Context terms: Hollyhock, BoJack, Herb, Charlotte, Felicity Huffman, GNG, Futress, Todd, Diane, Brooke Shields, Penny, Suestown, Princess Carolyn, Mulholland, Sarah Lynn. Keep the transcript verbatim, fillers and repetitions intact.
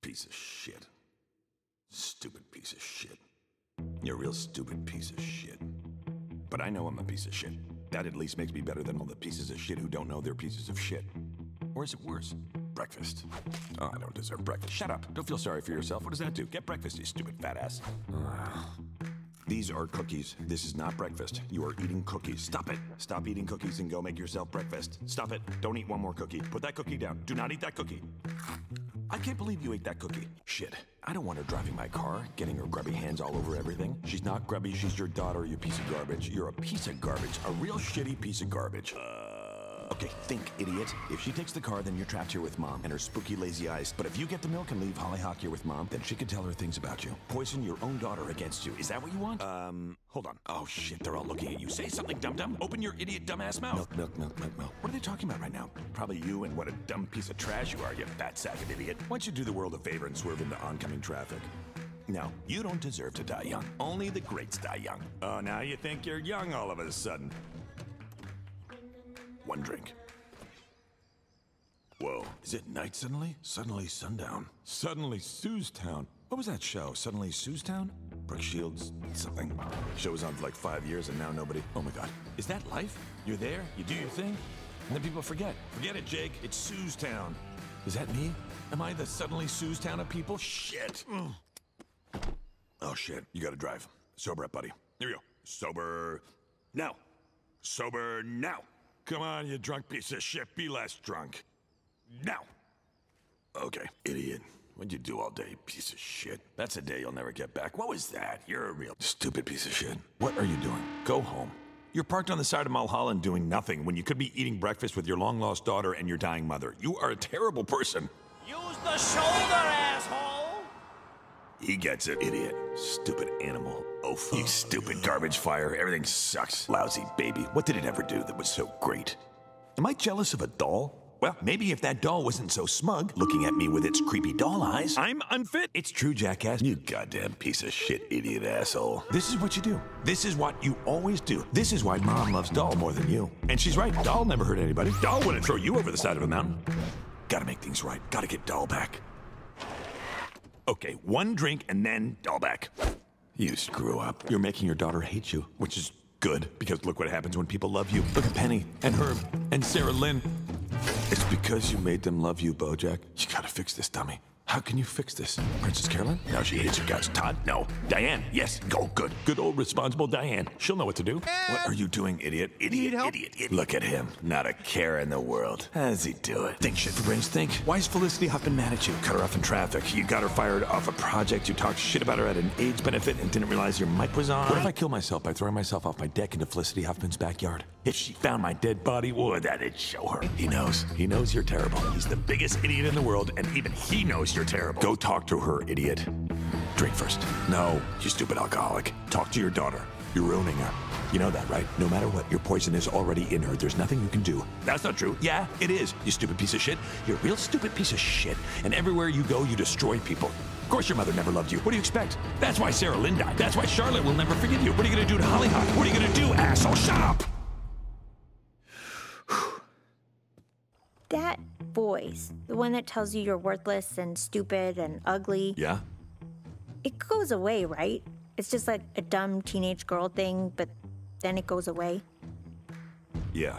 Piece of shit. Stupid piece of shit. You're a real stupid piece of shit. But I know I'm a piece of shit. That at least makes me better than all the pieces of shit who don't know they're pieces of shit. Or is it worse? Breakfast. Oh, I don't deserve breakfast. Shut up. Don't feel sorry for yourself. What does that do? Get breakfast, you stupid fat ass. These are cookies. This is not breakfast. You are eating cookies. Stop it. Stop eating cookies and go make yourself breakfast. Stop it. Don't eat one more cookie. Put that cookie down. Do not eat that cookie. I can't believe you ate that cookie. Shit. I don't want her driving my car, getting her grubby hands all over everything. She's not grubby. She's your daughter, you piece of garbage. You're a piece of garbage. A real shitty piece of garbage. Uh... Okay, think, idiot. If she takes the car, then you're trapped here with Mom and her spooky lazy eyes. But if you get the milk and leave Hollyhock here with Mom, then she can tell her things about you. Poison your own daughter against you. Is that what you want? Um, hold on. Oh, shit, they're all looking at you. Say something, dum-dum. Open your idiot dumbass mouth. Milk, milk, milk, milk, milk. What are they talking about right now? Probably you and what a dumb piece of trash you are, you fat sack of idiot. Why don't you do the world a favor and swerve into oncoming traffic? No, you don't deserve to die young. Only the greats die young. Oh, now you think you're young all of a sudden. One drink. Whoa, is it night suddenly? Suddenly sundown. Suddenly Suestown. What was that show? Suddenly Suestown? Brooke Shields something. Show was on for like five years and now nobody. Oh my God. Is that life? You're there, you do your thing, and then people forget. Forget it, Jake. It's Suestown. Is that me? Am I the suddenly Suestown of people? Shit. Mm. Oh shit, you gotta drive. Sober up, buddy. There you go. Sober now. Sober now. Come on, you drunk piece of shit. Be less drunk. Now. Okay, idiot. What'd you do all day, piece of shit? That's a day you'll never get back. What was that? You're a real stupid piece of shit. What are you doing? Go home. You're parked on the side of Mulholland doing nothing when you could be eating breakfast with your long-lost daughter and your dying mother. You are a terrible person. Use the shoulder, asshole! He gets it, idiot. Stupid animal. Oaf. You stupid garbage fire. Everything sucks. Lousy baby. What did it ever do that was so great? Am I jealous of a doll? Well, maybe if that doll wasn't so smug, looking at me with its creepy doll eyes, I'm unfit. It's true, jackass. You goddamn piece of shit, idiot asshole. This is what you do. This is what you always do. This is why Mom loves Doll more than you. And she's right. Doll never hurt anybody. Doll wouldn't throw you over the side of a mountain. Gotta make things right. Gotta get Doll back. Okay, one drink and then Doll back. You screw up. You're making your daughter hate you, which is good, because look what happens when people love you. Look at Penny and Herb and Sarah Lynn. It's because you made them love you, BoJack. You gotta fix this, dummy. How can you fix this? Princess Carolyn? No, she hates you guys. Todd? No. Diane? Yes. Go. Good. Good old responsible Diane. She'll know what to do. Uh, what are you doing, idiot? Idiot, idiot, idiot. Look at him. Not a care in the world. How does he do it? Think shit for brains, think. Why is Felicity Huffman mad at you? Cut her off in traffic. You got her fired off a project. You talked shit about her at an AIDS benefit and didn't realize your mic was on. What if I kill myself by throwing myself off my deck into Felicity Huffman's backyard? If she found my dead body, would that'd show her. He knows. He knows you're terrible. He's the biggest idiot in the world, and even he knows you're terrible. Go talk to her, idiot. Drink first. No, you stupid alcoholic. Talk to your daughter. You're ruining her. You know that, right? No matter what, your poison is already in her. There's nothing you can do. That's not true. Yeah, it is, you stupid piece of shit. You're a real stupid piece of shit. And everywhere you go, you destroy people. Of course your mother never loved you. What do you expect? That's why Sarah Lynn died. That's why Charlotte will never forgive you. What are you gonna do to Hollyhock? What are you gonna do, asshole? Shut up! That voice, the one that tells you you're worthless and stupid and ugly. Yeah? It goes away, right? It's just like a dumb teenage girl thing, but then it goes away. Yeah.